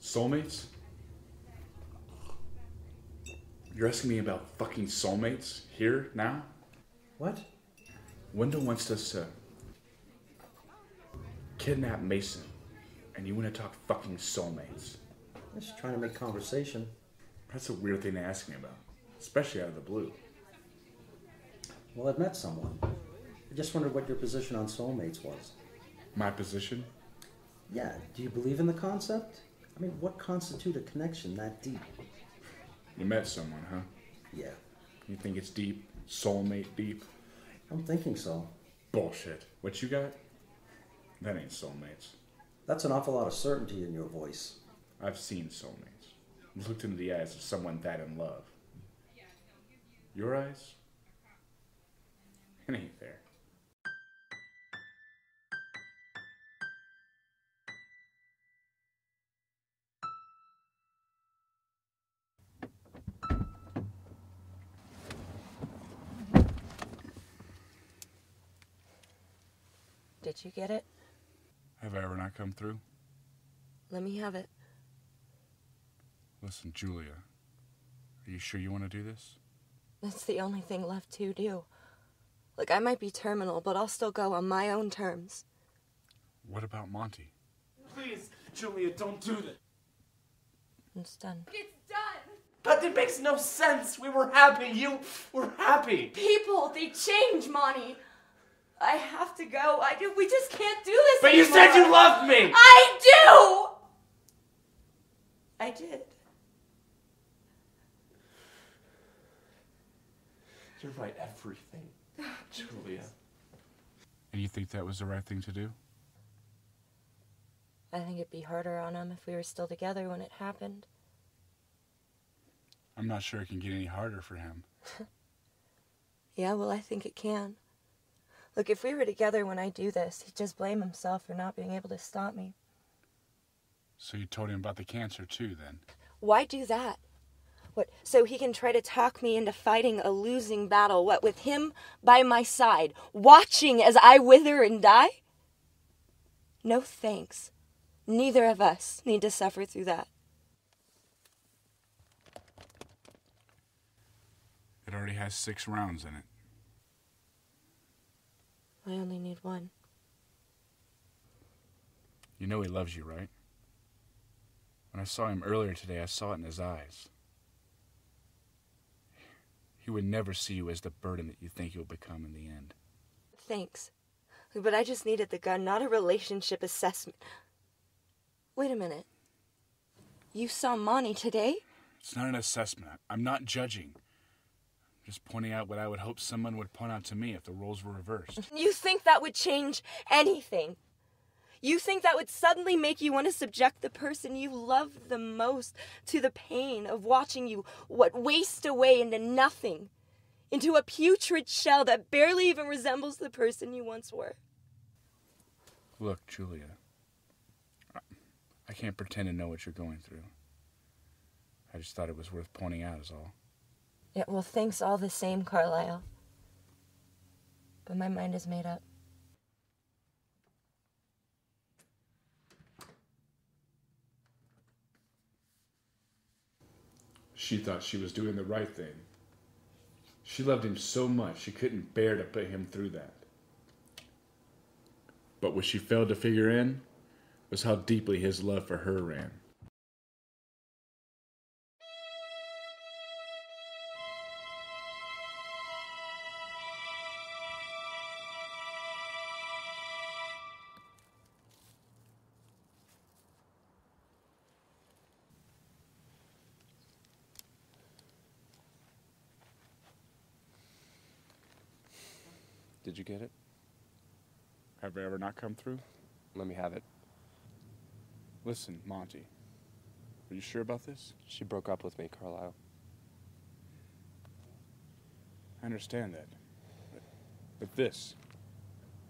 Soulmates? You're asking me about fucking soulmates here now? What? Wendell wants us to kidnap Mason, and you want to talk fucking soulmates. I'm just trying to make conversation. That's a weird thing to ask me about, especially out of the blue. Well, I've met someone. I just wondered what your position on soulmates was. My position? Yeah, do you believe in the concept? I mean, what constitutes a connection that deep? You met someone, huh? Yeah. You think it's deep? Soulmate deep? I'm thinking so. Bullshit. What you got? That ain't soulmates. That's an awful lot of certainty in your voice. I've seen soulmates. I've looked into the eyes of someone that in love. Your eyes? It ain't there. Did you get it? Have I ever not come through? Let me have it. Listen, Julia, are you sure you want to do this? That's the only thing left to do. Look, I might be terminal, but I'll still go on my own terms. What about Monty? Please, Julia, don't do that. It's done. It's done! But it makes no sense. We were happy. You were happy. People, they change, Monty. I have to go. We just can't do this anymore. But you said you loved me! I do! I did. You're right, everything, Julia. And you think that was the right thing to do? I think it'd be harder on him if we were still together when it happened. I'm not sure it can get any harder for him. Yeah, well, I think it can. Look, if we were together when I do this, he'd just blame himself for not being able to stop me. So you told him about the cancer, too, then? Why do that? What, so he can try to talk me into fighting a losing battle, what, with him by my side, watching as I wither and die? No thanks. Neither of us need to suffer through that. It already has 6 rounds in it. I only need 1. You know he loves you, right? When I saw him earlier today, I saw it in his eyes. He would never see you as the burden that you think you'll become in the end. Thanks. But I just needed the gun, not a relationship assessment. Wait a minute. You saw Monty today? It's not an assessment. I'm not judging. Just pointing out what I would hope someone would point out to me if the roles were reversed. You think that would change anything? You think that would suddenly make you want to subject the person you love the most to the pain of watching you waste away into nothing, into a putrid shell that barely even resembles the person you once were? Look, Julia, I can't pretend to know what you're going through. I just thought it was worth pointing out is all. Yeah, well, thanks all the same, Carlyle. But my mind is made up. She thought she was doing the right thing. She loved him so much she couldn't bear to put him through that. But what she failed to figure in was how deeply his love for her ran. Did you get it? Have I ever not come through? Let me have it. Listen, Monty. Are you sure about this? She broke up with me, Carlyle. I understand that. But this.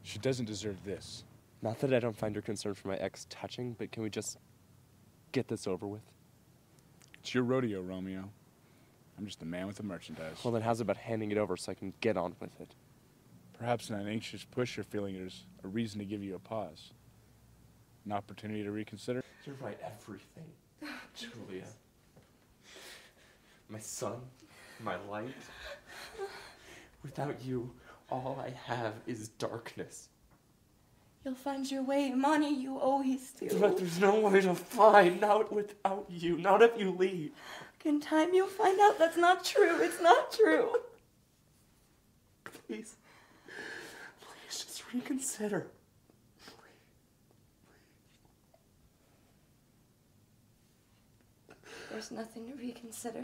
She doesn't deserve this. Not that I don't find your concern for my ex touching, but can we just get this over with? It's your rodeo, Romeo. I'm just the man with the merchandise. Well, then how's about handing it over so I can get on with it? Perhaps in an anxious push you're feeling there's a reason to give you a pause. An opportunity to reconsider. You're right, everything. Julia, my son, my light, without you, all I have is darkness. You'll find your way, Monty, you always do. But there's no way to find out without you, not if you leave. In time you'll find out that's not true, it's not true. Please, please just reconsider. There's nothing to reconsider.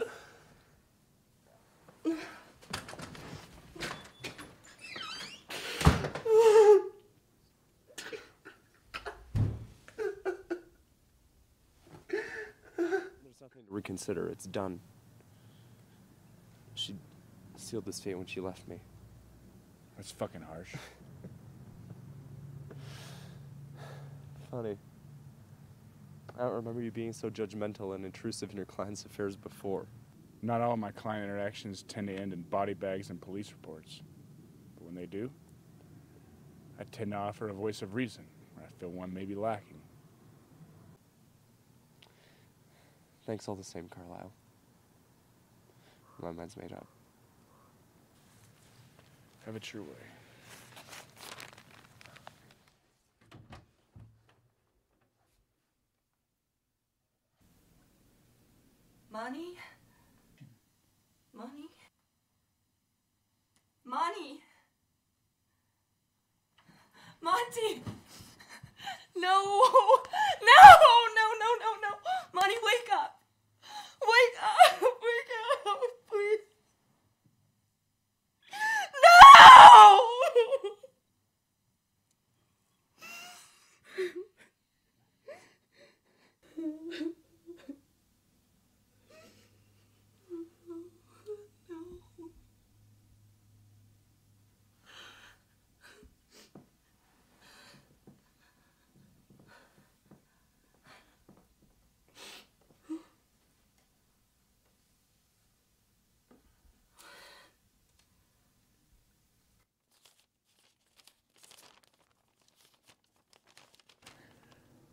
Reconsider. It's done. She sealed this fate when she left me. That's fucking harsh. Funny. I don't remember you being so judgmental and intrusive in your clients' affairs before. Not all of my client interactions tend to end in body bags and police reports. But when they do, I tend to offer a voice of reason when I feel one may be lacking. Thanks all the same, Carlyle. My mind's made up. Have it your way. Monty? Monty? Monty! Monty! No! No! No, no, no, no! Monty, wake up! Wake up! Wake up! Please! No!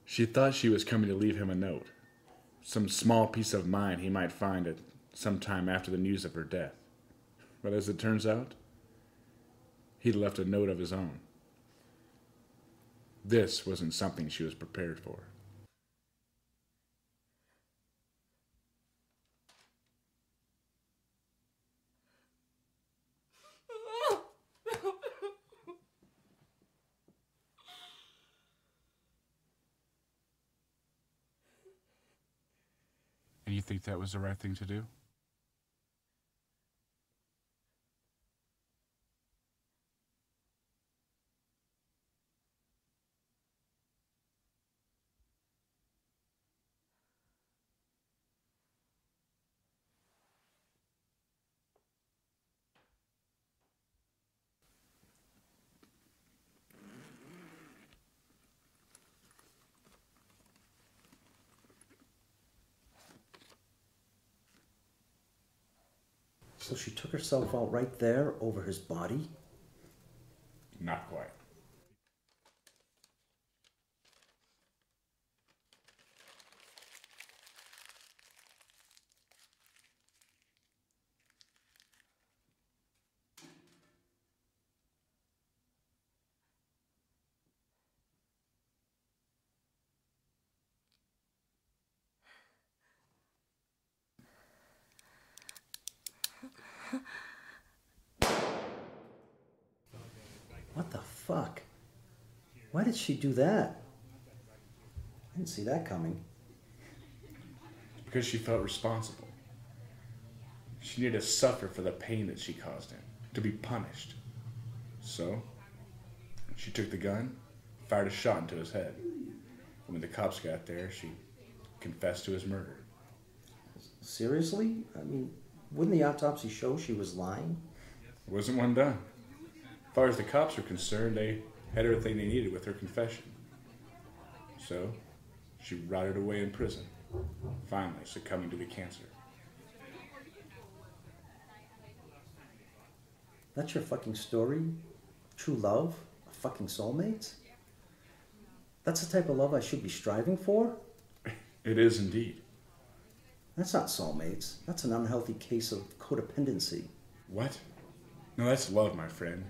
She thought she was coming to leave him a note, some small peace of mind he might find at some time after the news of her death. But as it turns out, he'd left a note of his own. This wasn't something she was prepared for. You think that was the right thing to do? So she took herself out right there over his body? Not quite. What the fuck? Why did she do that? I didn't see that coming. Because she felt responsible. She needed to suffer for the pain that she caused him, to be punished. So, she took the gun, fired a shot into his head. And when the cops got there, she confessed to his murder. Seriously? I mean, wouldn't the autopsy show she was lying? There wasn't one done. As far as the cops were concerned, they had everything they needed with her confession. So, she rotted away in prison, finally succumbing to the cancer. That's your fucking story? True love? A fucking soulmates? That's the type of love I should be striving for? It is indeed. That's not soulmates. That's an unhealthy case of codependency. What? No, that's love, my friend.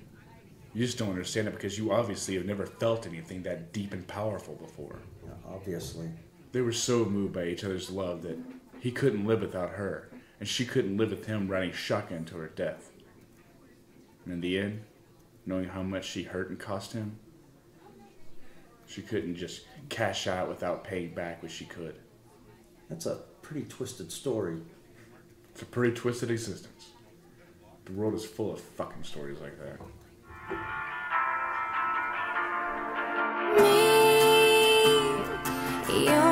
You just don't understand it because you obviously have never felt anything that deep and powerful before. Yeah, obviously. They were so moved by each other's love that he couldn't live without her, and she couldn't live with him riding shotgun to her death. And in the end, knowing how much she hurt and cost him, she couldn't just cash out without paying back what she could. That's a pretty twisted story. It's a pretty twisted existence. The world is full of fucking stories like that. Me, you